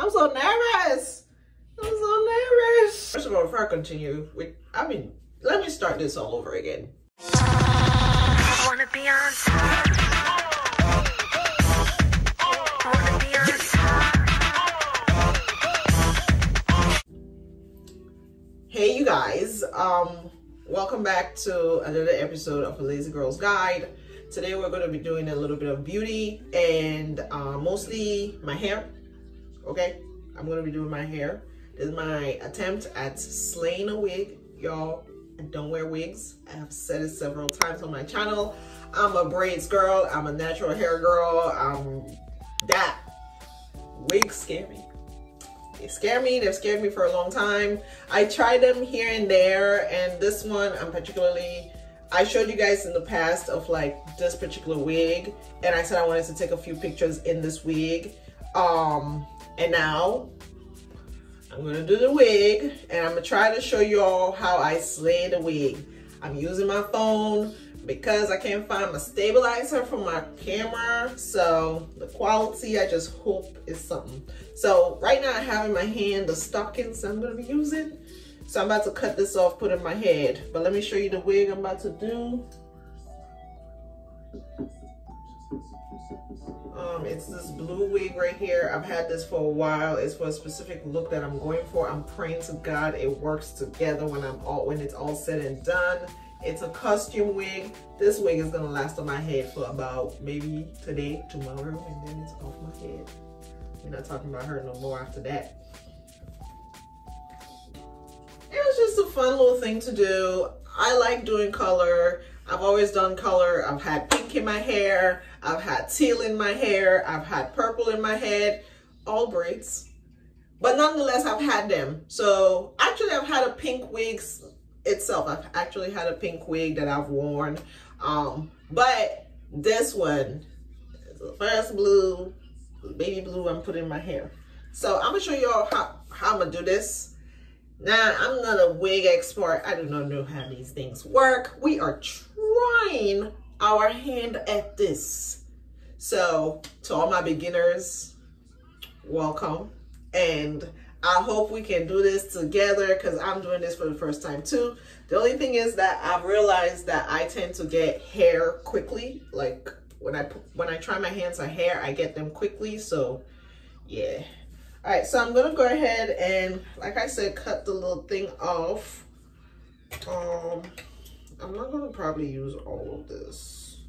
I'm so nervous. I'm so nervous. First of all, before I continue, let me start this all over again. I wanna be on top. Hey you guys, welcome back to another episode of Lazy Girl's Guide. Today we're going to be doing a little bit of beauty and mostly my hair. Okay, I'm going to be doing my hair. This is my attempt at slaying a wig. Y'all, I don't wear wigs. I have said it several times on my channel. I'm a braids girl. I'm a natural hair girl. Wigs scare me. They scare me. They've scared me for a long time. I try them here and there, and this one I'm particularly, I showed you guys in the past of like this particular wig, and I said I wanted to take a few pictures in this wig, and now I'm gonna do the wig, and I'm gonna try to show you all how I slay the wig. I'm using my phone because I can't find my stabilizer for my camera, so the quality I just hope is something. So right now I have in my hand the stockings I'm gonna be using. So I'm about to cut this off, put it in my head, but let me show you the wig I'm about to do. It's this blue wig right here. I've had this for a while. It's for a specific look that I'm going for. I'm praying to God it works together when it's all said and done. It's a costume wig. This wig is gonna last on my head for about maybe today, tomorrow, and then it's off my head. We're not talking about her no more after that. It was just a fun little thing to do. I like doing color. I've always done color. I've had pink in my hair. I've had teal in my hair. I've had purple in my head, all braids. But nonetheless, I've had them. So actually I've had a pink wig itself. I've actually had a pink wig that I've worn. But this one, the first blue, baby blue I'm putting in my hair. So I'm gonna show you all how I'm gonna do this. Now, I'm not a wig expert. I do not know how these things work. We are trying our hand at this. So to all my beginners, welcome. And I hope we can do this together because I'm doing this for the first time too. The only thing is that I've realized that I tend to get hair quickly. Like when I try my hands on hair, I get them quickly. So yeah. All right, so I'm gonna go ahead and, like I said, cut the little thing off. I'm not gonna probably use all of this.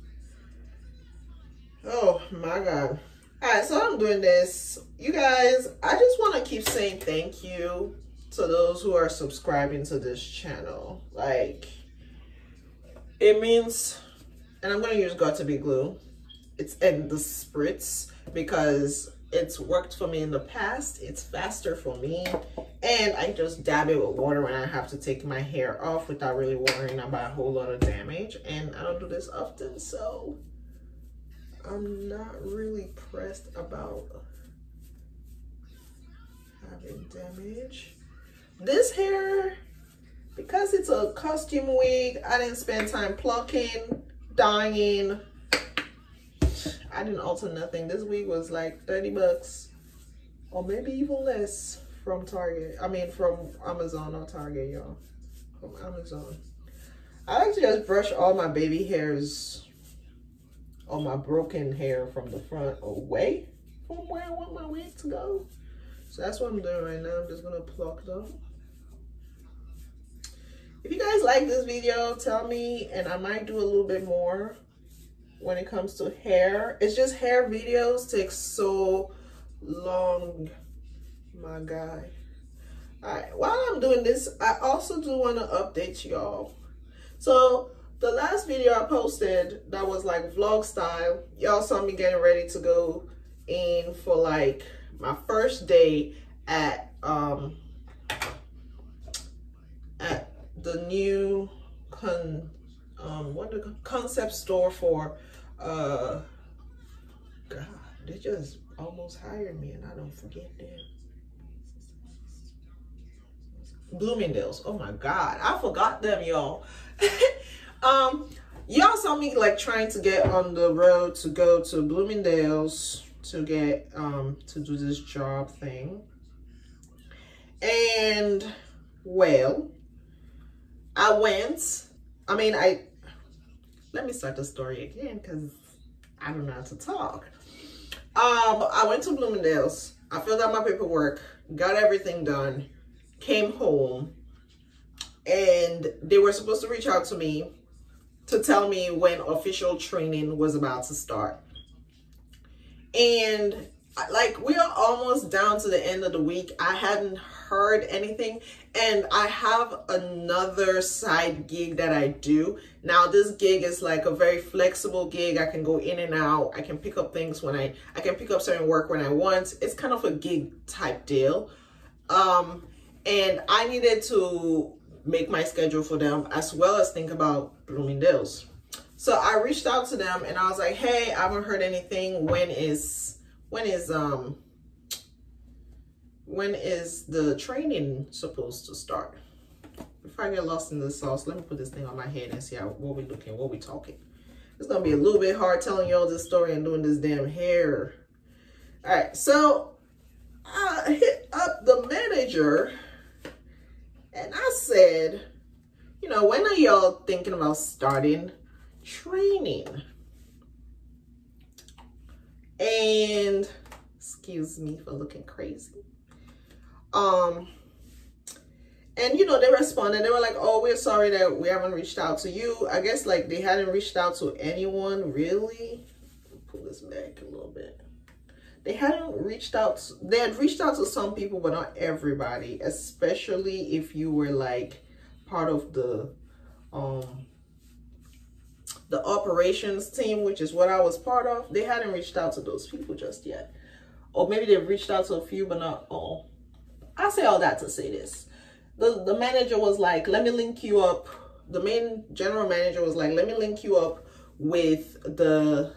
Oh my God. All right, so I'm doing this. You guys, I just wanna keep saying thank you to those who are subscribing to this channel. Like, it means, and I'm gonna use Got2Bee Glue. It's in the spritz because it's worked for me in the past. It's faster for me. And I just dab it with water when I have to take my hair off without really worrying about a whole lot of damage. And I don't do this often, so I'm not really pressed about having damage. This hair, because it's a costume wig, I didn't spend time plucking, dyeing. I didn't alter nothing. This wig was like 30 bucks or maybe even less from Target. I mean, from Amazon or Target, y'all. From Amazon. I like to just brush all my baby hairs, all my broken hair from the front away from where I want my wig to go. So that's what I'm doing right now. I'm just gonna pluck them. If you guys like this video, tell me, and I might do a little bit more when it comes to hair. It's just hair videos take so long, my guy. All right, while I'm doing this, I also do wanna update y'all. So the last video I posted that was like vlog style, y'all saw me getting ready to go in for like my first day at the new concept store for God, they just almost hired me and I don't forget them. Bloomingdale's. Oh my God, I forgot them, y'all. Y'all saw me like trying to get on the road to go to Bloomingdale's to get to do this job thing. And well, let me start the story again because I don't know how to talk. I went to Bloomingdale's. I filled out my paperwork, got everything done, came home, and they were supposed to reach out to me to tell me when official training was about to start. And like, we are almost down to the end of the week. I hadn't heard anything, and I have another side gig that I do. Now this gig is like a very flexible gig. I can go in and out. I can pick up things when I can pick up certain work when I want. It's kind of a gig type deal. And I needed to make my schedule for them as well as think about Bloomingdale's. So I reached out to them and I was like, hey, I haven't heard anything. When is the training supposed to start? Before I get lost in the sauce, let me put this thing on my head and see how, what we talking. It's gonna be a little bit hard telling y'all this story and doing this damn hair. All right, so I hit up the manager and I said, you know, when are y'all thinking about starting training? And excuse me for looking crazy. And you know, they responded. They were like, oh, we're sorry that we haven't reached out to you. I guess like they hadn't reached out to anyone really. Pull this back a little bit. They hadn't reached out. They had reached out to some people, but not everybody, especially if you were like part of the operations team, which is what I was part of. They hadn't reached out to those people just yet. Or maybe they've reached out to a few, but not all. I say all that to say this. The manager was like, let me link you up. The main general manager was like, let me link you up with the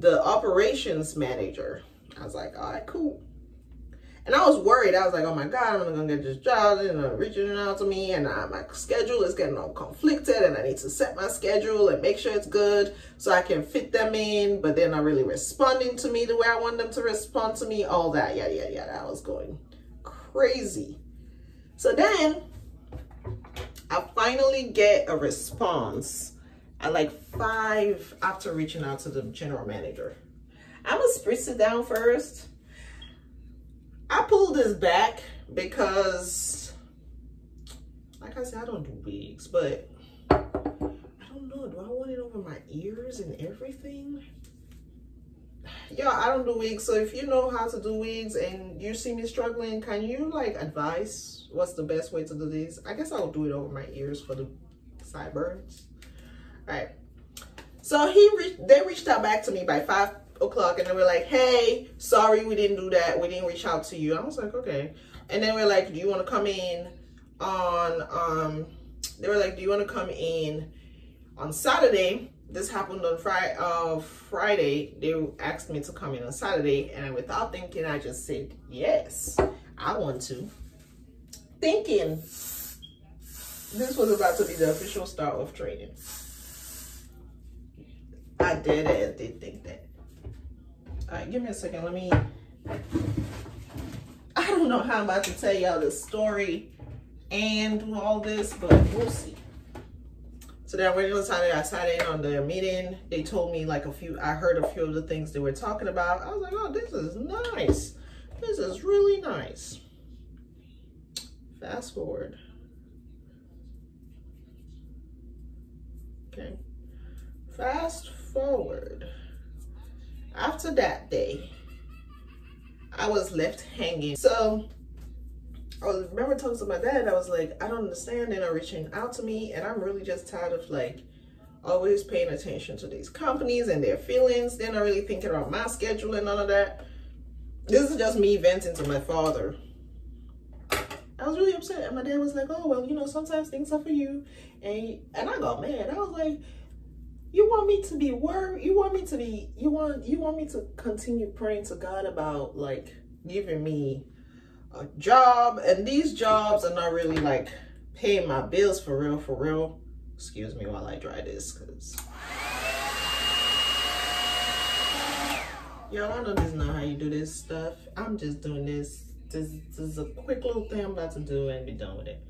operations manager. I was like, all right, cool. And I was worried. I was like, oh my God, I'm gonna get this job, and they're reaching out to me, and my schedule is getting all conflicted, and I need to set my schedule and make sure it's good so I can fit them in, but they're not really responding to me the way I want them to respond to me, all that, yada, yada, yada. I was going crazy. So then I finally get a response at like 5 after reaching out to the general manager. I'm gonna spritz it down first. I pulled this back because, like I said, I don't do wigs, but I don't know. Do I want it over my ears and everything? Yeah, I don't do wigs. So if you know how to do wigs and you see me struggling, can you like advise what's the best way to do this? I guess I'll do it over my ears for the sideburns. All right. So they reached out back to me by 5 o'clock, and they were like, hey, sorry, we didn't do that, we didn't reach out to you. I was like, okay. And then we're like, do you want to come in on they were like, do you want to come in on Saturday? This happened on Friday. They asked me to come in on Saturday, and without thinking, I just said yes, I want to, thinking this was about to be the official start of training. I did it. I did think that. All right, give me a second. Let me, I don't know how I'm about to tell y'all this story and do all this, but we'll see. So then I sat in on their meeting. They told me like I heard a few of the things they were talking about. I was like, oh, this is nice. This is really nice. Fast forward. Okay. Fast forward. After that day, I was left hanging. So I remember talking to my dad. I was like, I don't understand. They're not reaching out to me. And I'm really just tired of like always paying attention to these companies and their feelings. They're not really thinking about my schedule and all of that. This is just me venting to my father. I was really upset. And my dad was like, oh, well, you know, sometimes things are for you. And I got mad. I was like, you want me to be worried? You want me to continue praying to God about like giving me a job, and these jobs are not really like paying my bills for real, for real. Excuse me while I dry this, cause Y'all, I know this is not how you do this stuff. I'm just doing this. This is a quick little thing I'm about to do and be done with it.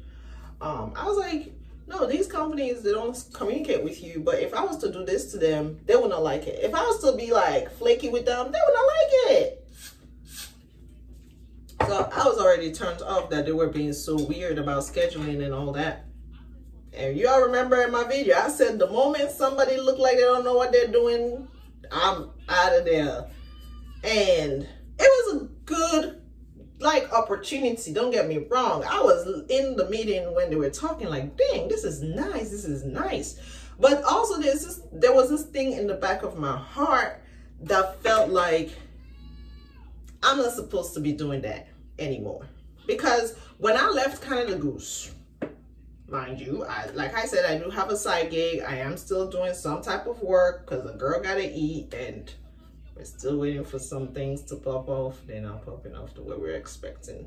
I was like, no, these companies, they don't communicate with you. But if I was to do this to them, they would not like it. If I was to be like flaky with them, they would not like it. So I was already turned off that they were being so weird about scheduling and all that. And y'all remember in my video, I said the moment somebody look like they don't know what they're doing, I'm out of there. And it was a good, like, opportunity. Don't get me wrong. I was in the meeting when they were talking like, dang, this is nice. This is nice. But also there was this thing in the back of my heart that felt like I'm not supposed to be doing that anymore. Because when I left Canada Goose, mind you, like I said, I do have a side gig. I am still doing some type of work because a girl gotta eat, and we're still waiting for some things to pop off. They're not popping off the way we're expecting.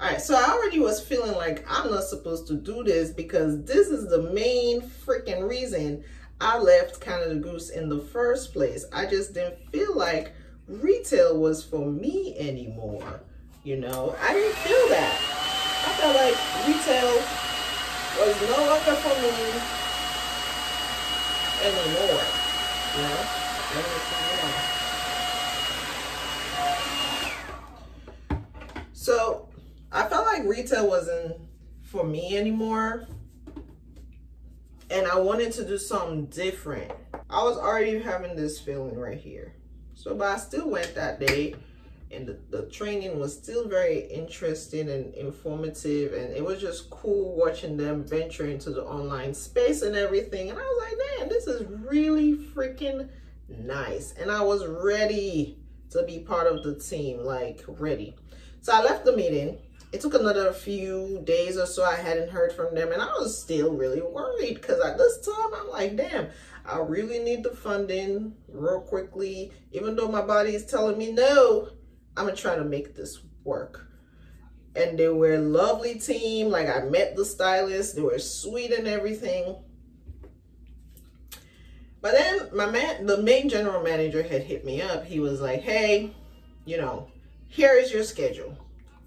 All right, so I already was feeling like I'm not supposed to do this because this is the main freaking reason I left Canada Goose in the first place. I just didn't feel like retail was for me anymore. You know, I didn't feel that. I felt like retail was no longer for me anymore. You know? So I felt like retail wasn't for me anymore, and I wanted to do something different. I was already having this feeling right here. So, but I still went that day, and the training was still very interesting and informative, and it was just cool watching them venture into the online space and everything. And I was like, man, this is really freaking nice. And I was ready to be part of the team, like ready. So I left the meeting. It took another few days or so. I hadn't heard from them, and I was still really worried because at this time I'm like, damn, I really need the funding real quickly. Even though my body is telling me no, I'm gonna try to make this work. And they were a lovely team. Like, I met the stylist, they were sweet and everything. But then my man, the main general manager, had hit me up. He was like, hey, you know, here is your schedule.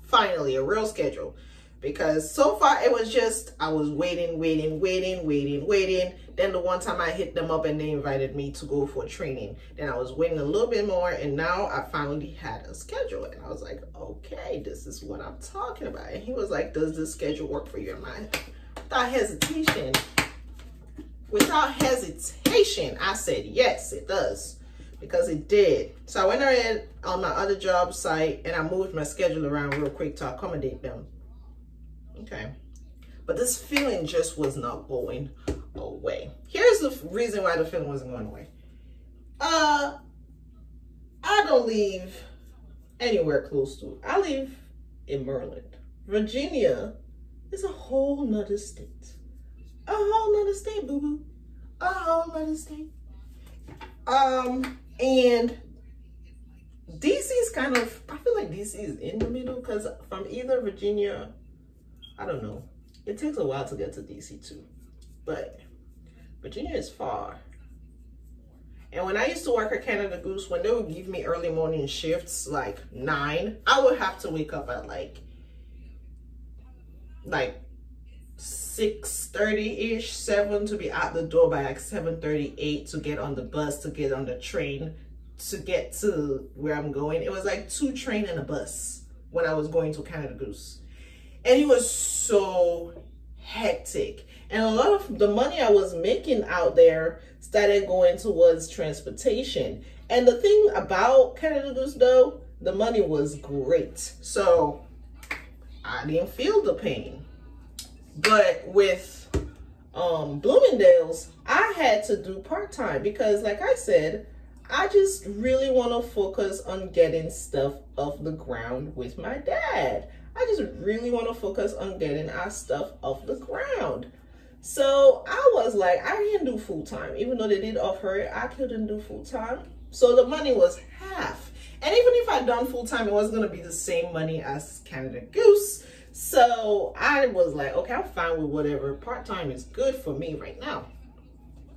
Finally, a real schedule. Because so far it was just, I was waiting. Then the one time I hit them up and they invited me to go for training. Then I was waiting a little bit more, and now I finally had a schedule. And I was like, okay, this is what I'm talking about. And he was like, does this schedule work for you? And without hesitation, I said, yes, it does. Because it did. So I went ahead on my other job site and I moved my schedule around real quick to accommodate them. Okay, but this feeling just was not going away. Here's the reason why the feeling wasn't going away. I don't live anywhere close to it. I live in Maryland. Virginia is a whole nother state. A whole nother state, boo-boo. A whole nother state. And DC is kind of, I feel like DC is in the middle, because from either Virginia, I don't know. It takes a while to get to DC too, but Virginia is far. And when I used to work at Canada Goose, when they would give me early morning shifts, like 9, I would have to wake up at like 6:30-ish, 7 to be out the door by like 7:38 to get on the bus, to get on the train, to get to where I'm going. It was like 2 train and a bus when I was going to Canada Goose. And it was so hectic. And a lot of the money I was making out there started going towards transportation. And the thing about Canada Goose, though, the money was great. So I didn't feel the pain. But with Bloomingdale's, I had to do part-time because, like I said, I just really want to focus on getting stuff off the ground with my dad. I just really want to focus on getting our stuff off the ground. So I was like, I can't do full-time. Even though they did offer it, I couldn't do full-time. So the money was half. And even if I'd done full-time, it wasn't going to be the same money as Canada Goose. So I was like, okay, I'm fine with whatever. Part-time is good for me right now.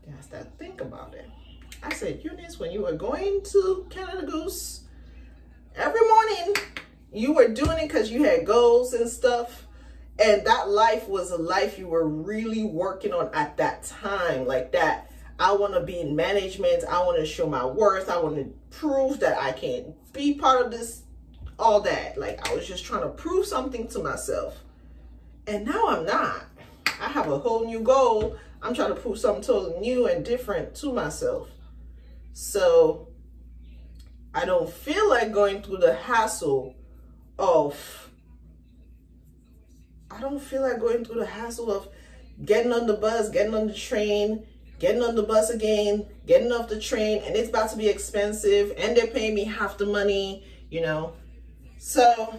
That's that. Think about it. I said, Eunice, when you were going to Canada Goose, every morning you were doing it because you had goals and stuff. And that life was a life you were really working on at that time. Like that, I want to be in management. I want to show my worth. I want to prove that I can be part of this, all that. Like I was just trying to prove something to myself. And now I'm not. I have a whole new goal. I'm trying to prove something totally new and different to myself. So I don't feel like going through the hassle of getting on the bus, getting on the train, getting on the bus again, getting off the train, and it's about to be expensive, and they're paying me half the money, you know. So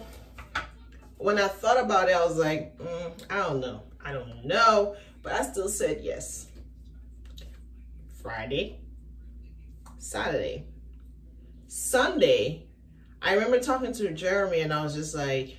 when I thought about it, I was like, I don't know, but I still said yes. Friday, Saturday, Sunday, I remember talking to Jeremy, and I was just like,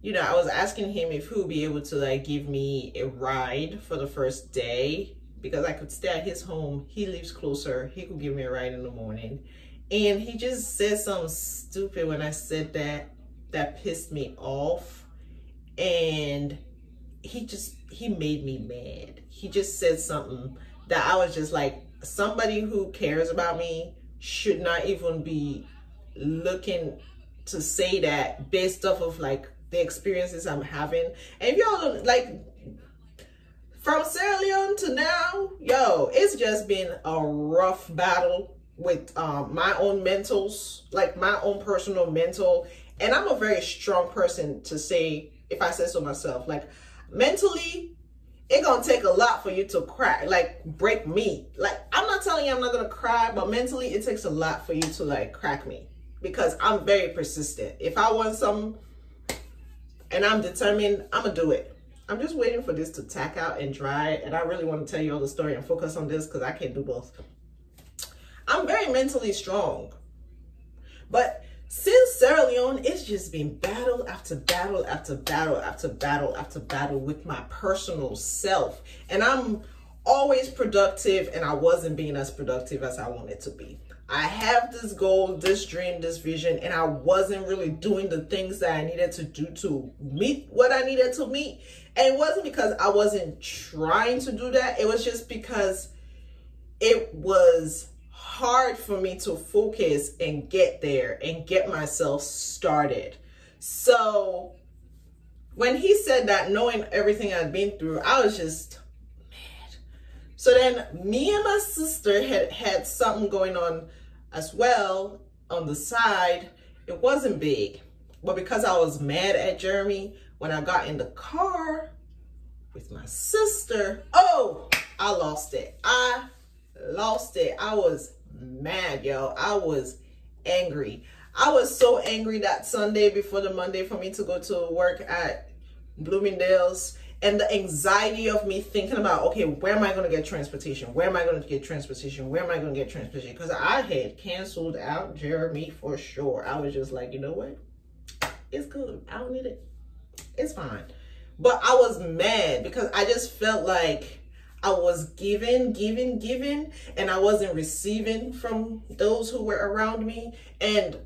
you know, I was asking him if he would be able to like give me a ride for the first day, because I could stay at his home. He lives closer. He could give me a ride in the morning. And he just said something stupid when I said that, that pissed me off. And he made me mad. He just said something that I was just like, somebody who cares about me should not even be looking to say that based off of like the experiences I'm having. And if y'all like, from Sierra Leone to now, yo, it's just been a rough battle with my own mentals, like my own personal mental. And I'm a very strong person to say, if I say so myself, like mentally, it gonna take a lot for you to crack, like break me. Like I'm not telling you I'm not gonna cry, but mentally it takes a lot for you to like crack me, because I'm very persistent. If I want something, and I'm determined, I'm gonna do it. I'm just waiting for this to tack out and dry. And I really want to tell you all the story and focus on this, because I can't do both. I'm very mentally strong. But since Sierra Leone, it's just been battle after battle after battle after battle after battle with my personal self. And I'm always productive, and I wasn't being as productive as I wanted to be. I have this goal, this dream, this vision, and I wasn't really doing the things that I needed to do to meet what I needed to meet. And it wasn't because I wasn't trying to do that. It was just because it was hard for me to focus and get there and get myself started. So when he said that, knowing everything I'd been through, I was just... So then me and my sister had something going on as well on the side. It wasn't big, but because I was mad at Jeremy, when I got in the car with my sister, oh, I lost it. I lost it. I was mad, yo. I was angry. I was so angry that Sunday before the Monday for me to go to work at Bloomingdale's. And the anxiety of me thinking about, okay, where am I going to get transportation? Where am I going to get transportation? Where am I going to get transportation? Because I had canceled out Jeremy for sure. I was just like, you know what? It's good. I don't need it. It's fine. But I was mad because I just felt like I was giving, and I wasn't receiving from those who were around me. And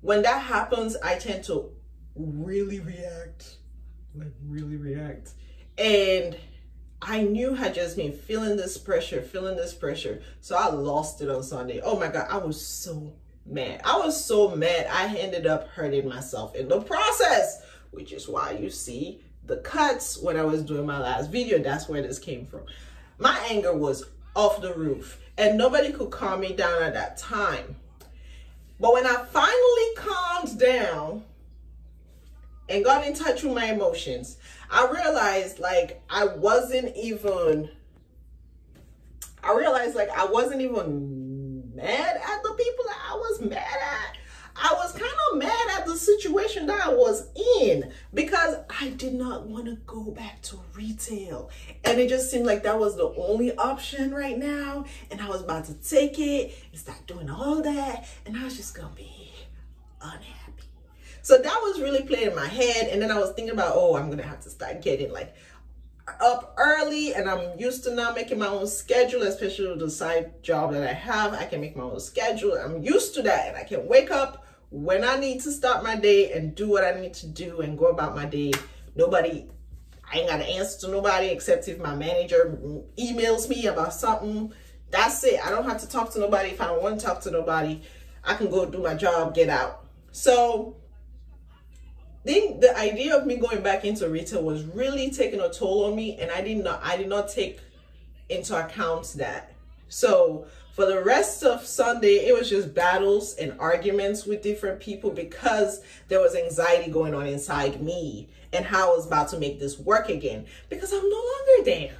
when that happens, I tend to really react. And I knew I just been feeling this pressure. So I lost it on Sunday. Oh my God, I was so mad. I ended up hurting myself in the process, which is why you see the cuts when I was doing my last video. That's where this came from. My anger was off the roof, and nobody could calm me down at that time. But when I finally calmed down and got in touch with my emotions, I realized like I wasn't even mad at the people that I was mad at. I was kind of mad at the situation that I was in, because I did not want to go back to retail. And it just seemed like that was the only option right now. And I was about to take it and start doing all that. And I was just going to be unhappy. So that was really playing in my head. And then I was thinking about, oh, I'm going to have to start getting like up early and I'm used to now making my own schedule, especially with the side job that I have. I can make my own schedule. I'm used to that and I can wake up when I need to start my day and do what I need to do and go about my day. I ain't got an answer to nobody except if my manager emails me about something. That's it. I don't have to talk to nobody. If I don't want to talk to nobody, I can go do my job, get out. So then the idea of me going back into retail was really taking a toll on me, and I did not take into account that. So for the rest of Sunday, it was just battles and arguments with different people because there was anxiety going on inside me and how I was about to make this work again because I'm no longer there.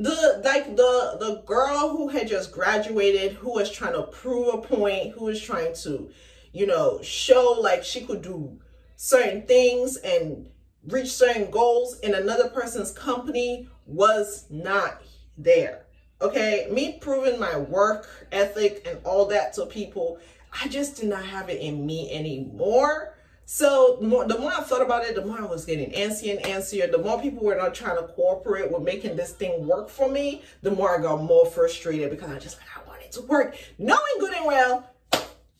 The girl who had just graduated, who was trying to prove a point, who was trying to, you know, show like she could do certain things and reach certain goals in another person's company, was not there. Okay, me proving my work ethic and all that to people, I just did not have it in me anymore. So the more I thought about it, the more I was getting antsy and antsier. The more people were not trying to cooperate with making this thing work for me, the more I got more frustrated because I just like, I wanted to work. Knowing good and well,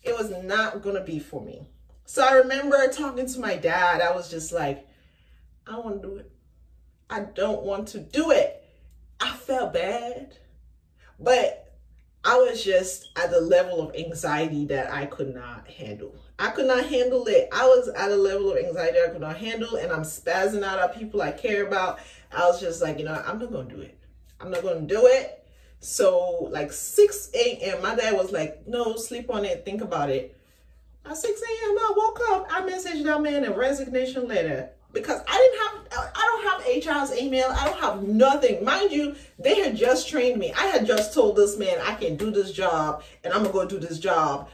it was not gonna be for me. So I remember talking to my dad. I was just like, I don't want to do it. I don't want to do it. I felt bad, but I was just at the level of anxiety that I could not handle. I could not handle it. I was at a level of anxiety I could not handle, and I'm spazzing out at people I care about. I was just like, you know, I'm not going to do it. I'm not going to do it. So like 6 a.m., my dad was like, no, sleep on it. Think about it. At 6 a.m. I woke up, I messaged that man a resignation letter because I don't have HR's email. I don't have nothing. Mind you, they had just trained me. I had just told this man I can do this job and I'm going to go do this job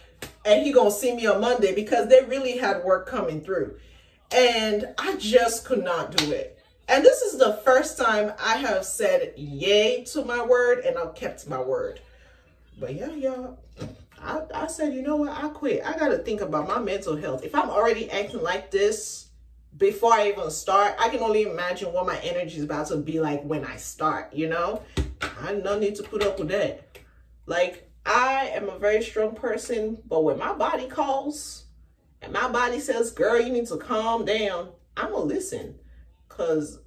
and he going to see me on Monday because they really had work coming through. And I just could not do it. And this is the first time I have said yay to my word and I've kept my word. But yeah, y'all. I said, you know what, I quit. I got to think about my mental health. If I'm already acting like this before I even start, I can only imagine what my energy is about to be like when I start, you know? I no need to put up with that. Like, I am a very strong person, but when my body calls and my body says, girl, you need to calm down, I'm going to listen. Because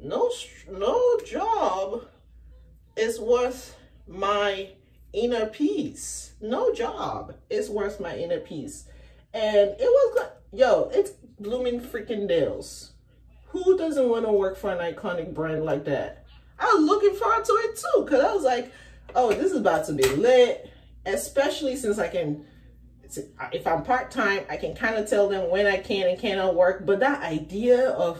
no job is worth my inner peace. No job is worth my inner peace. And it was good. Yo, it's Bloomingdale's. Who doesn't want to work for an iconic brand like that? I was looking forward to it too, because I was like, oh, this is about to be lit, especially since I can, if I'm part-time, I can kind of tell them when I can and cannot work. But that idea of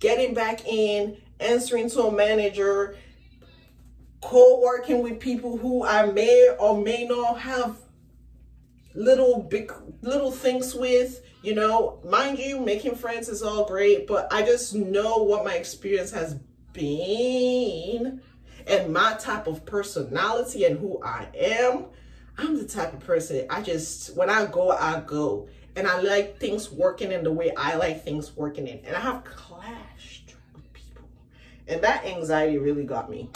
getting back in, answering to a manager, co-working with people who I may or may not have little things with, you know, mind you, making friends is all great, but I just know what my experience has been and my type of personality and who I am. I'm the type of person, I just, when I go, and I like things working in the way I like things working in, and I have clashed with people, and that anxiety really got me.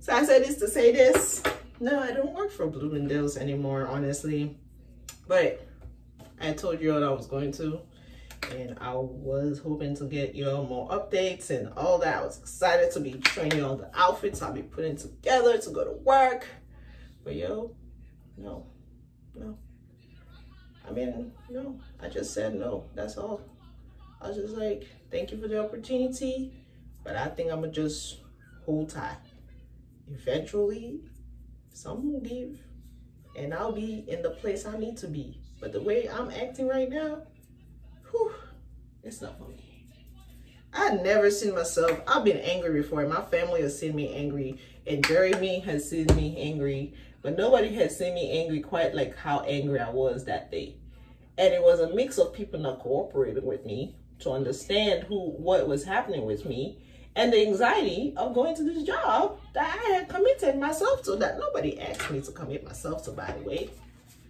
So I said this to say this. No, I don't work for Bloomingdale's anymore, honestly. But I told you all I was going to. And I was hoping to get you all more updates and all that. I was excited to be showing you all the outfits I'll be putting together to go to work. But yo, no. I mean, no. I just said no. That's all. I was just like, thank you for the opportunity. But I think I'm going to just hold tight. Eventually, some will give, and I'll be in the place I need to be. But the way I'm acting right now, whew, it's not for me. I've never seen myself. I've been angry before. My family has seen me angry, and Jeremy has seen me angry. But nobody has seen me angry quite like how angry I was that day. And it was a mix of people not cooperating with me to understand what was happening with me. And the anxiety of going to this job that I had committed myself to, that nobody asked me to commit myself to, by the way.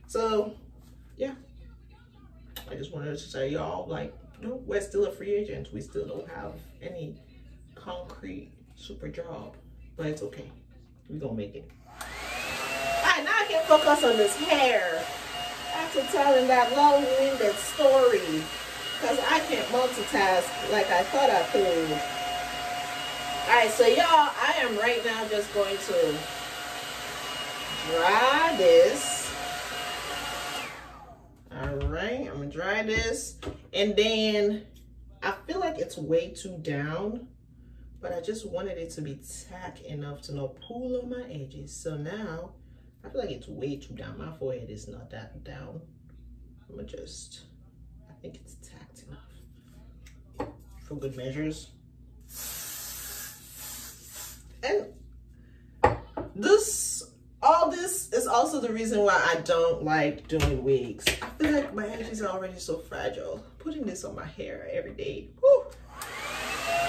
So, yeah. I just wanted to tell y'all, like, we're still a free agent. We still don't have any concrete super job, but it's okay. We're gonna make it. Alright, now I can focus on this hair. After telling that long-winded story, because I can't multitask like I thought I could. Alright, so y'all, I am right now just going to dry this. Alright, I'm gonna dry this. And then I feel like it's way too down, but I just wanted it to be tack enough to not pull on my edges. So now I feel like it's way too down. My forehead is not that down. I'm gonna just, I think it's tacked enough for good measures. And this, all this is also the reason why I don't like doing wigs. I feel like my edges are already so fragile. Putting this on my hair every day. Woo. All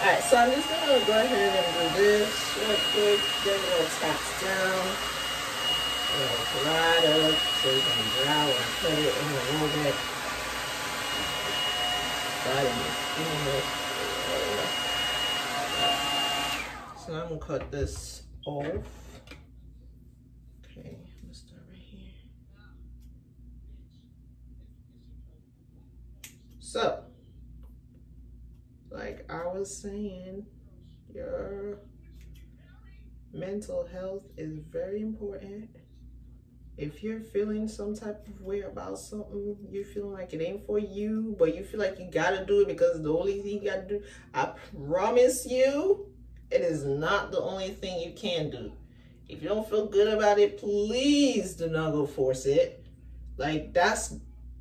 right, so I'm just gonna go ahead and do this real quick, get a little taps down, a little dried up so you can dry when I put it in a little bit. So I'm gonna cut this off. Okay, I'm gonna start right here. So, like I was saying, your mental health is very important. If you're feeling some type of way about something, you're feeling like it ain't for you, but you feel like you gotta do it because the only thing you gotta do, I promise you, it is not the only thing you can do. If you don't feel good about it, please do not go force it. Like, that's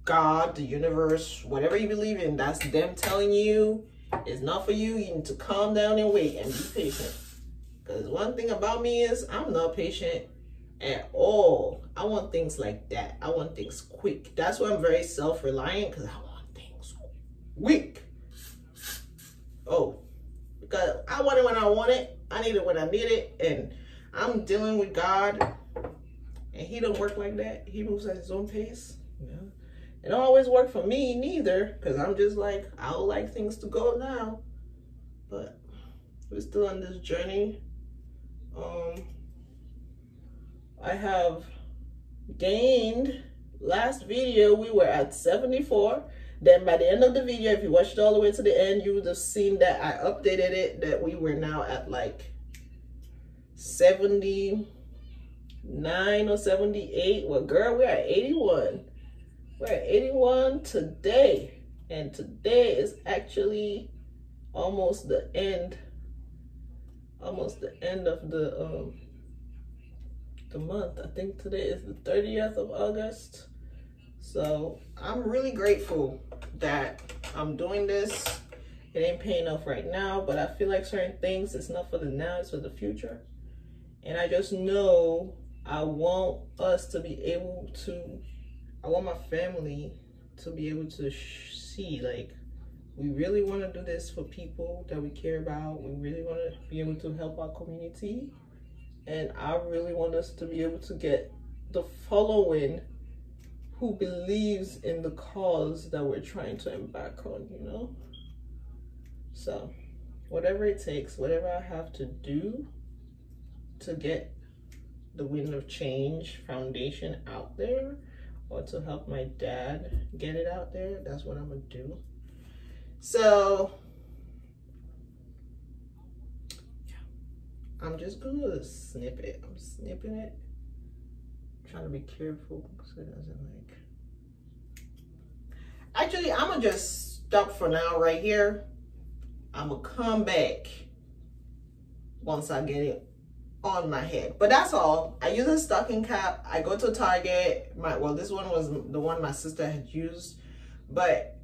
God, the universe, whatever you believe in, that's them telling you it's not for you. You need to calm down and wait and be patient. Because one thing about me is I'm not patient at all. I want things like that. I want things quick. That's why I'm very self-reliant, because I want things quick. Oh, because I want it when I want it. I need it when I need it. And I'm dealing with God, and he don't work like that. He moves at his own pace. Yeah. It don't always work for me neither, because I'm just like, I would like things to go now. But we're still on this journey. I have gained, last video we were at 74. Then by the end of the video, if you watched it all the way to the end, you would have seen that I updated it, that we were now at like 79 or 78. Well, girl, we're at 81. We're at 81 today, and today is actually almost the end of the month. I think today is the 30th of August. So I'm really grateful that I'm doing this. It ain't paying off right now, but I feel like certain things, it's not for the now, it's for the future. And I just know I want us to be able to, I want my family to be able to see, like, we really want to do this for people that we care about. We really want to be able to help our community. And I really want us to be able to get the following who believes in the cause that we're trying to embark on, you know? So, whatever it takes, whatever I have to do to get the Wind of Change Foundation out there, or to help my dad get it out there, that's what I'm gonna do. So, yeah, I'm just gonna snip it. I'm snipping it, I'm trying to be careful so it doesn't like. Actually, I'm gonna just stop for now right here. I'm gonna come back once I get it on my head. But that's all. I use a stocking cap. I go to Target. Well, this one was the one my sister had used, but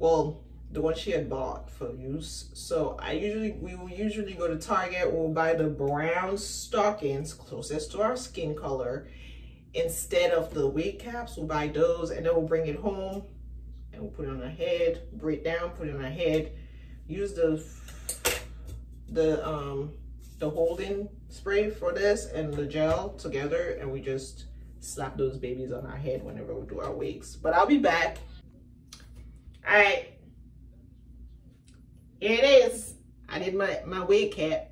well, the one she had bought for use. So we will usually go to Target. We'll buy the brown stockings closest to our skin color instead of the wig caps. We'll buy those, and then we'll bring it home and we'll put it on our head, braid it down, put it on our head, use the holding spray for this and the gel together, and we just slap those babies on our head whenever we do our wigs. But I'll be back. All right, Here it is. I did my wig cap.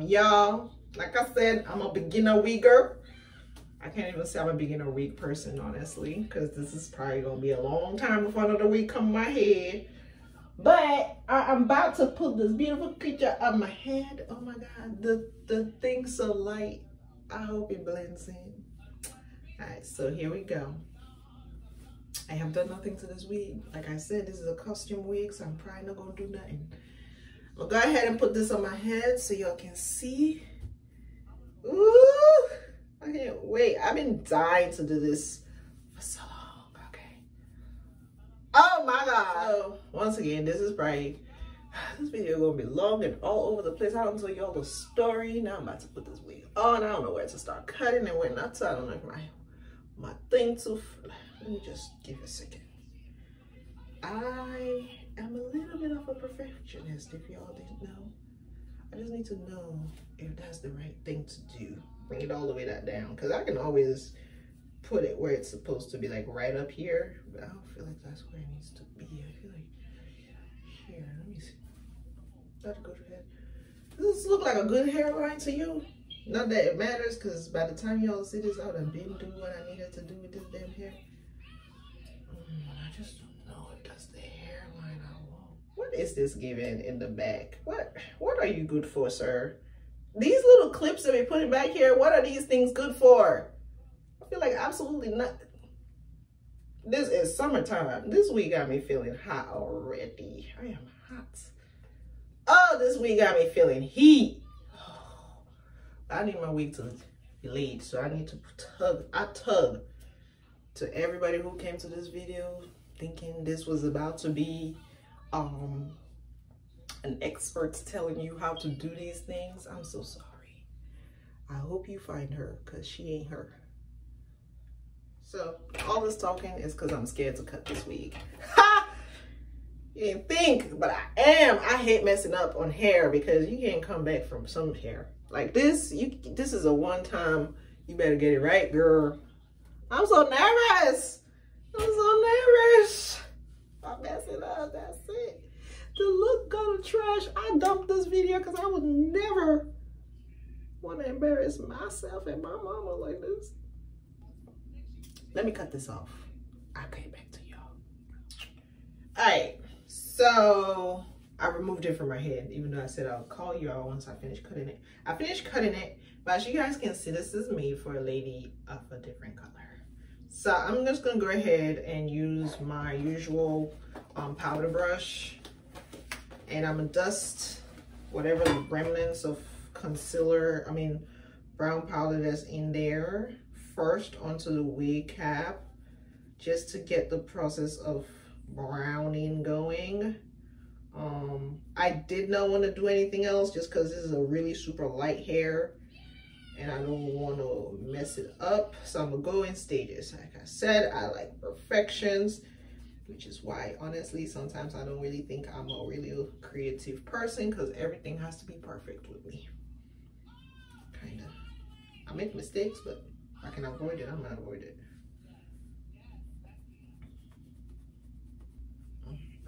Y'all, like I said, I'm a beginner wigger. I can't even say I'm a beginner wig person, honestly, because this is probably going to be a long time before another wig come in my head. But I'm about to put this beautiful picture of my head. Oh my God, the thing's so light. I hope it blends in. All right, so here we go. I have done nothing to this wig. Like I said, this is a costume wig, so I'm probably not going to do nothing. I'll go ahead and put this on my head so y'all can see. Ooh, I can't wait. I've been dying to do this for so long, okay. Oh my God. So, once again, this video is gonna be long and all over the place. I don't tell y'all the story. Now I'm about to put this wig on. I don't know where to start cutting and where not to. I don't know if my thing to, let me just give it a second. I'm a little bit of a perfectionist, if y'all didn't know. I just need to know if that's the right thing to do. Bring it all the way down, because I can always put it where it's supposed to be, like right up here, but I don't feel like that's where it needs to be. I feel like here, let me see. Not good head. Does this look like a good hairline to you? Not that it matters, because by the time y'all see this, I would have been doing what I needed to do with this damn hair. I just don't know if that's the hairline I want. What is this giving in the back? What are you good for, sir? These little clips that we put it back here, what are these things good for? I feel like absolutely not. This is summertime. This wig got me feeling hot already. I am hot. Oh, this wig got me feeling heat. Oh, I need my wig to bleed, so I need to tug. I tug. To everybody who came to this video thinking this was about to be an expert telling you how to do these things, I'm so sorry. I hope you find her, because she ain't her. So all this talking is because I'm scared to cut this wig. Ha! You didn't think, but I am. I hate messing up on hair, because you can't come back from some hair. Like this, this is a one-time, you better get it right, girl. I'm so nervous. I'm messing up. That's it. The look go to trash. I dumped this video because I would never want to embarrass myself and my mama like this. Let me cut this off. I'll get back to y'all. All right. So I removed it from my head, even though I said I'll call y'all once I finish cutting it. I finished cutting it, but as you guys can see, this is me for a lady of a different color. So I'm just gonna go ahead and use my usual powder brush, and I'm gonna dust whatever remnants of concealer, I mean brown powder, that's in there first onto the wig cap, just to get the process of browning going. I did not want to do anything else just because this is a really super light hair, and I don't want to mess it up. So I'm gonna go in stages. Like I said, I like perfections, which is why, honestly, sometimes I don't really think I'm a really creative person, because everything has to be perfect with me. Kinda. I make mistakes, but if I can avoid it, I'm gonna avoid it.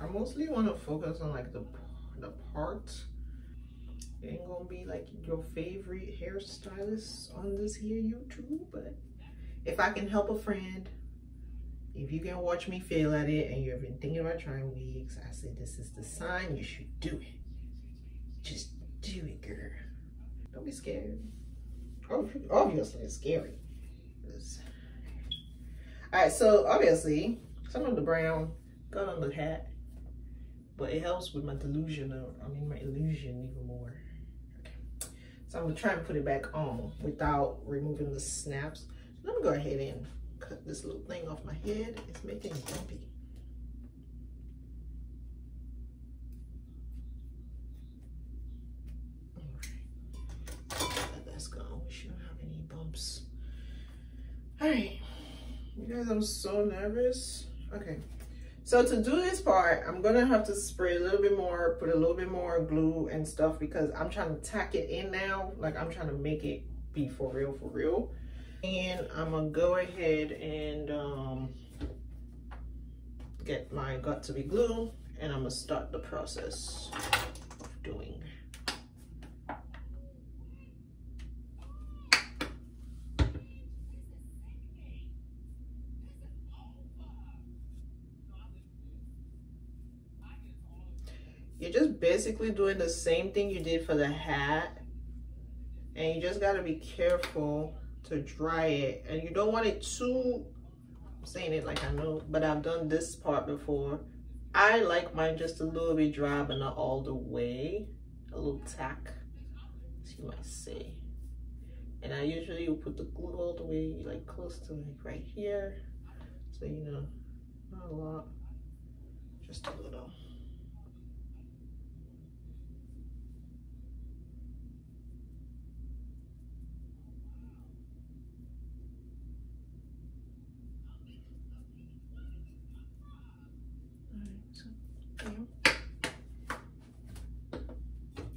I mostly want to focus on like the parts. You ain't gonna be like your favorite hairstylist on this here YouTube, but if I can help a friend, if you can watch me fail at it and you've been thinking about trying wigs, I say this is the sign you should do it. Just do it, girl. Don't be scared. Obviously, it's scary. All right, so obviously, some of the brown got on the hat, but it helps with my delusion, my illusion even more. So I'm gonna try and put it back on without removing the snaps. Let me go ahead and cut this little thing off my head. It's making it bumpy. All right, that's gone. We shouldn't have any bumps. All right, you guys, I'm so nervous. Okay, so to do this part, I'm gonna have to spray a little bit more, put a little bit more glue and stuff, because I'm trying to tack it in now. Like I'm trying to make it be for real. And I'm gonna go ahead and get my Got2Bee glue and I'm gonna start the process of doing. You're just basically doing the same thing you did for the hat, and you just gotta be careful to dry it, and you don't want it too, I'm saying it like I know, but I've done this part before. I like mine just a little bit dry, but not all the way, a little tack, as you might say. And I usually will put the glue all the way, like close to like right here, so you know, not a lot, just a little.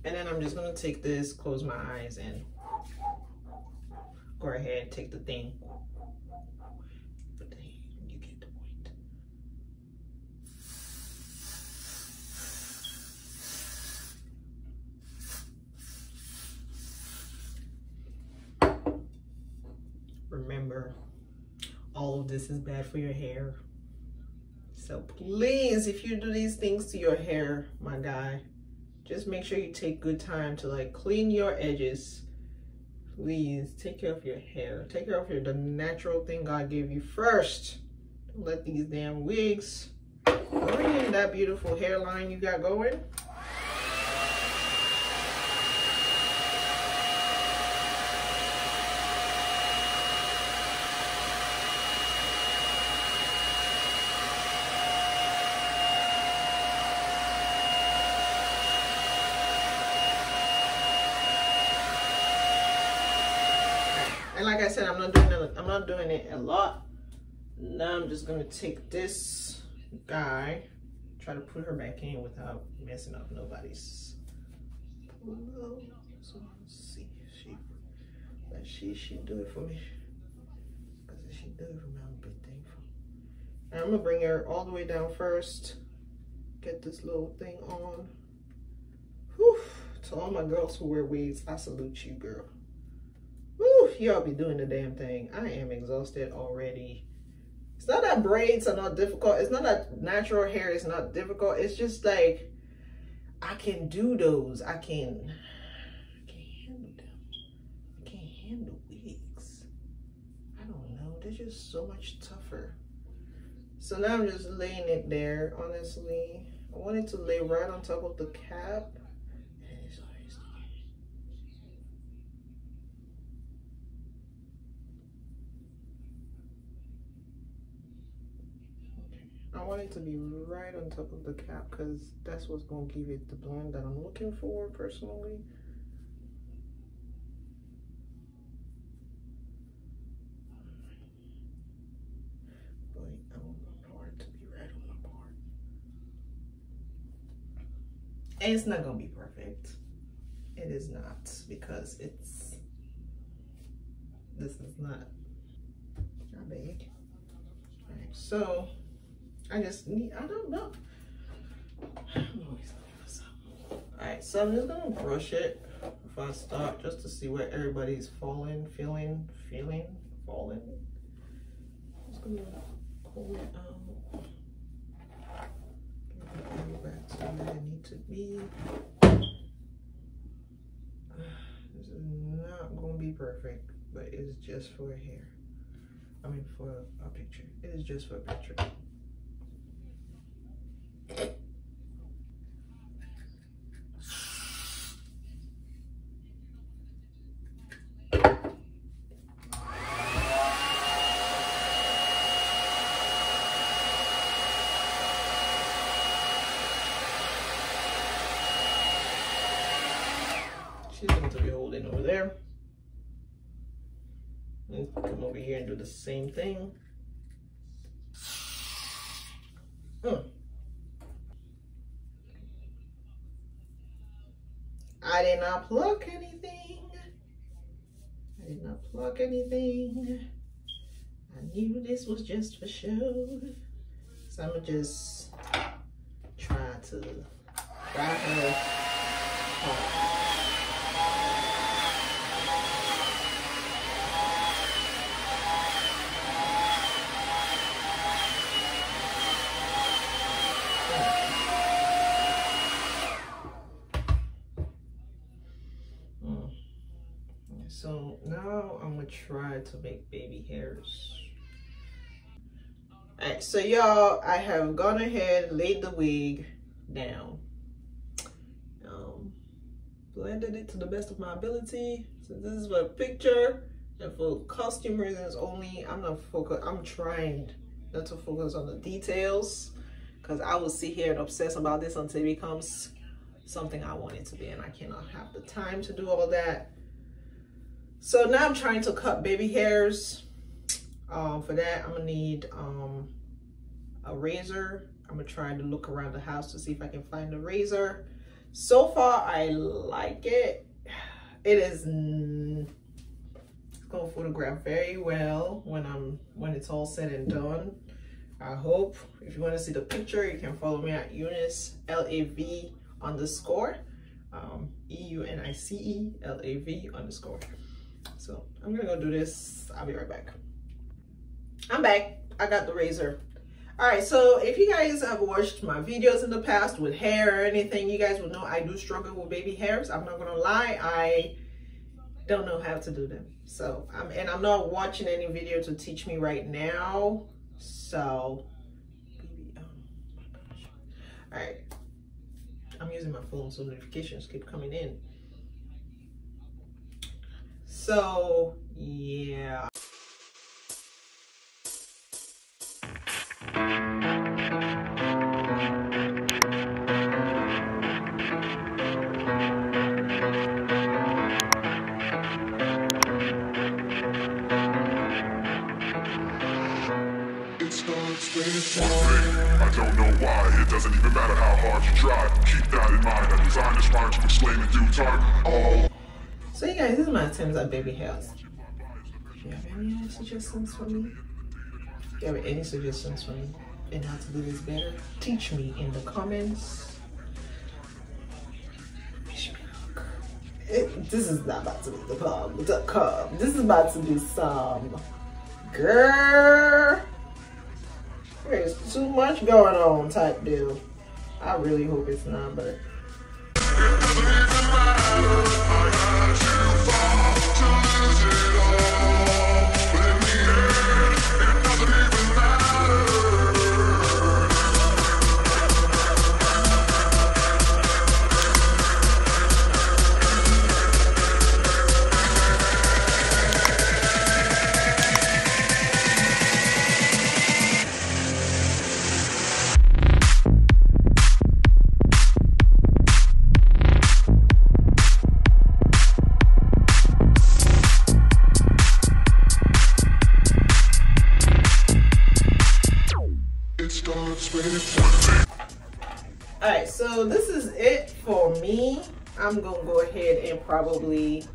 And then I'm just gonna take this, close my eyes, and go ahead and take the thing. But then you get the point. Remember, all of this is bad for your hair. So please, if you do these things to your hair, my guy, just make sure you take good time to like clean your edges. Please take care of your hair. Take care of the natural thing God gave you first. Don't let these damn wigs bring in that beautiful hairline you got going. Like I said, I'm not doing it a lot. Now I'm just gonna take this guy, try to put her back in without messing up nobody's pillow. So let's see if she do it for me. Because if she do it for me, I'm a bit thankful. And I'm gonna bring her all the way down first. Get this little thing on. Whew. To all my girls who wear wigs, I salute you, girl. Y'all be doing the damn thing. I am exhausted already. It's not that braids are not difficult. It's not that natural hair is not difficult. It's just like, I can do those. I can't handle them. I can't handle wigs. I don't know. They're just so much tougher. So now I'm just laying it there, honestly. I wanted to lay right on top of the cap. I want it to be right on top of the cap because that's what's going to give it the blonde that I'm looking for personally. But I want my part to be right on my part. And it's not going to be perfect. It is not, because it's, this is not that big. All right, so I just need, I don't know. I'm always looking for something. All right, so I'm just gonna brush it before I start, just to see where everybody's falling. I'm just gonna pull it out. Go back to where I need to be. This is not gonna be perfect, but it's just for hair. I mean, for a picture. It is just for a picture. She's going to be holding over there. And come over here and do the same thing. I did not pluck anything. I knew this was just for show. So I'm gonna just try to that is So now I'm gonna try to make baby hairs. All right, so y'all, I have gone ahead, laid the wig down, blended it to the best of my ability. So this is for a picture and for costume reasons only. I'm trying not to focus on the details because I will sit here and obsess about this until it becomes something I want it to be, and I cannot have the time to do all that. So now I'm trying to cut baby hairs. For that, I'm gonna need a razor. I'm gonna try to look around the house to see if I can find a razor. So far, I like it. It is gonna photograph very well when it's all said and done. I hope. If you want to see the picture, you can follow me at Eunice Lav _ EUNICE LAV _ So I'm gonna go do this. I'll be right back. I'm back. I got the razor. All right, so if you guys have watched my videos in the past with hair or anything, you guys will know I do struggle with baby hairs. I'm not gonna lie, I don't know how to do them. So I'm not watching any video to teach me right now. So, oh my gosh. All right, I'm using my phone, so notifications keep coming in. So yeah. I don't know why, it doesn't even matter how hard you try. Keep that in mind, I designed this rhyme to explain in due time. Oh. So you guys, this is my attempts at baby hairs. Do you have any suggestions for me? Do you have any suggestions for me in how to do this better? Teach me in the comments. This is not about to be the problem. This is about to be some girl. There's too much going on type deal. I really hope it's not, but. Alright, so this is it for me. I'm gonna go ahead and probably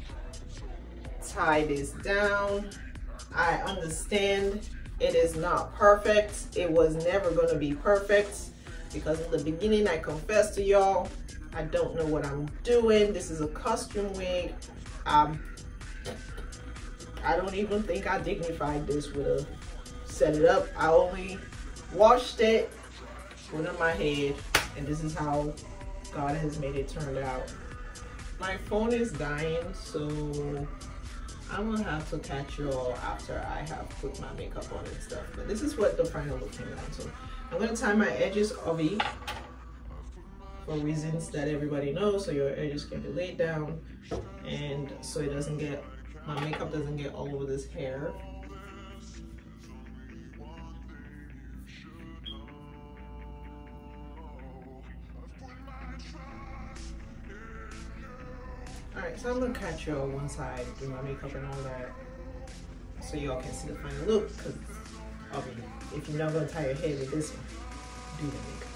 tie this down. I understand it is not perfect. It was never gonna be perfect because in the beginning I confessed to y'all, I don't know what I'm doing. This is a costume wig. I don't even think I dignified this with a set it up. I only washed it, put it on my head, and this is how God has made it turn out. My phone is dying, so I'm gonna have to catch you all after I have put my makeup on and stuff. But this is what the final look came out to. I'm gonna tie my edges ovie for reasons that everybody knows, so your edges can be laid down, and so it doesn't get, my makeup doesn't get all over this hair. So I'm gonna catch y'all once I do my makeup and all that, so y'all can see the final look. Because obviously, if you're not gonna tie your hair with this one, do the makeup.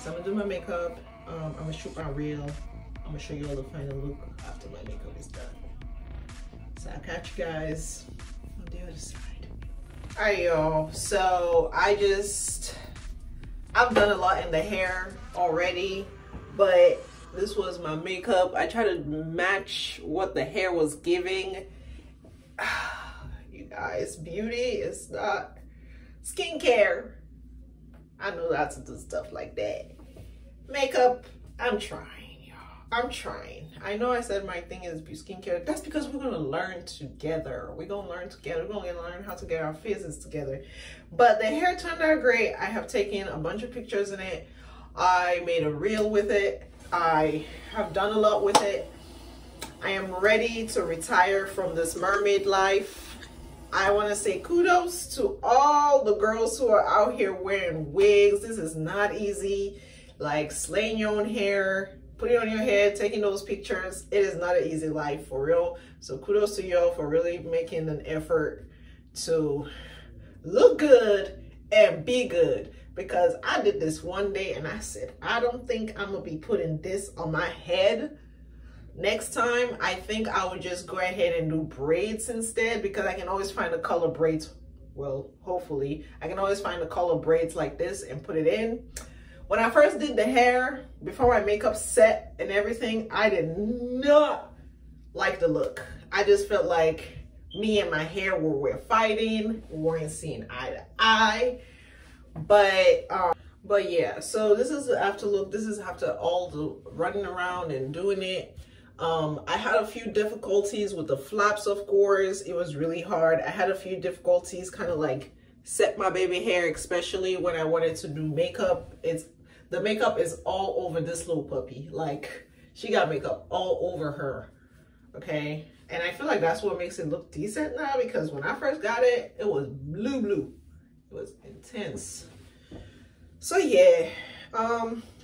So I'm gonna do my makeup. I'm gonna shoot my reel. I'm gonna show you all the final look after my makeup is done. So I'll catch you guys on the other side. All right, y'all. So I just. I've done a lot in the hair already, but this was my makeup. I tried to match what the hair was giving. You guys, beauty is not skincare. I know lots of stuff like that. Makeup, I'm trying, y'all. I'm trying. I know I said my thing is skincare. That's because we're gonna learn together. We're gonna learn together. We're gonna learn how to get our faces together. But the hair turned out great. I have taken a bunch of pictures in it. I made a reel with it. I have done a lot with it. I am ready to retire from this mermaid life. I want to say kudos to all the girls who are out here wearing wigs. This is not easy. Like slaying your own hair, putting it on your head, taking those pictures. It is not an easy life, for real. So kudos to y'all for really making an effort to look good and be good. Because I did this one day and I said, I don't think I'm going to be putting this on my head. Next time, I think I would just go ahead and do braids instead, because I can always find the color braids. Well, hopefully, I can always find the color braids like this and put it in. When I first did the hair, before my makeup set and everything, I did not like the look. I just felt like me and my hair were fighting, weren't seeing eye to eye. But yeah, so this is after look. This is after all the running around and doing it. I had a few difficulties with the flaps, of course. It was really hard. I had a few difficulties kind of like set my baby hair, especially when I wanted to do makeup. The makeup is all over this little puppy. Like, she got makeup all over her, okay? And I feel like that's what makes it look decent now, because when I first got it, it was blue. It was intense. So yeah,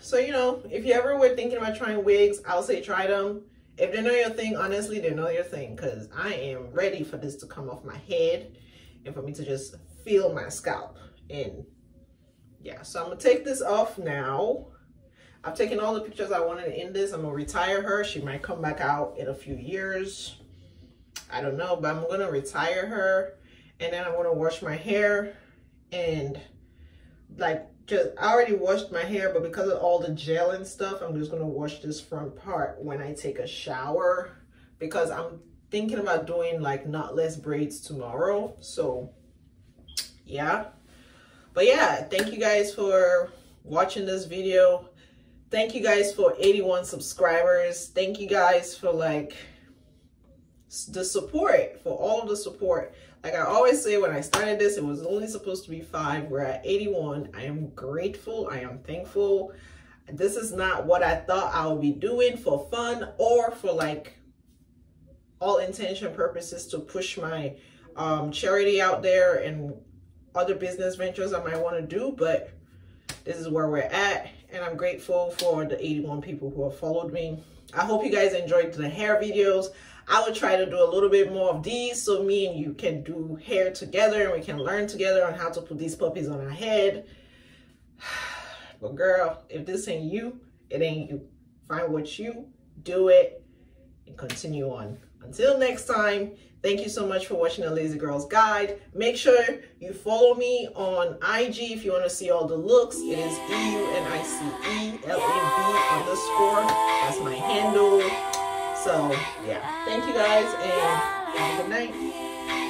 so you know, if you ever were thinking about trying wigs, I'll say try them. If they know your thing, honestly, they know your thing, because I am ready for this to come off my head and for me to just feel my scalp. And yeah, so I'm gonna take this off now. I've taken all the pictures I wanted in this. I'm gonna retire her. She might come back out in a few years, I don't know, but I'm gonna retire her, and then I'm gonna wash my hair. And like, just, I already washed my hair, but because of all the gel and stuff, I'm just gonna wash this front part when I take a shower, because I'm thinking about doing like knotless braids tomorrow. So yeah, but yeah, thank you guys for watching this video. Thank you guys for 81 subscribers. Thank you guys for like the support, for all the support. Like I always say, when I started this, it was only supposed to be 5. We're at 81. I am grateful. I am thankful. This is not what I thought I would be doing for fun or for like all intention purposes, to push my charity out there and other business ventures I might want to do. But this is where we're at. And I'm grateful for the 81 people who have followed me. I hope you guys enjoyed the hair videos. I will try to do a little bit more of these, so me and you can do hair together and we can learn together on how to put these puppies on our head. But girl, if this ain't you, it ain't you. Find what you, do it, and continue on. Until next time, thank you so much for watching the Lazy Girl's Guide. Make sure you follow me on IG if you want to see all the looks. It is EUNICELAV_ That's my handle. So yeah, thank you guys and have a good night.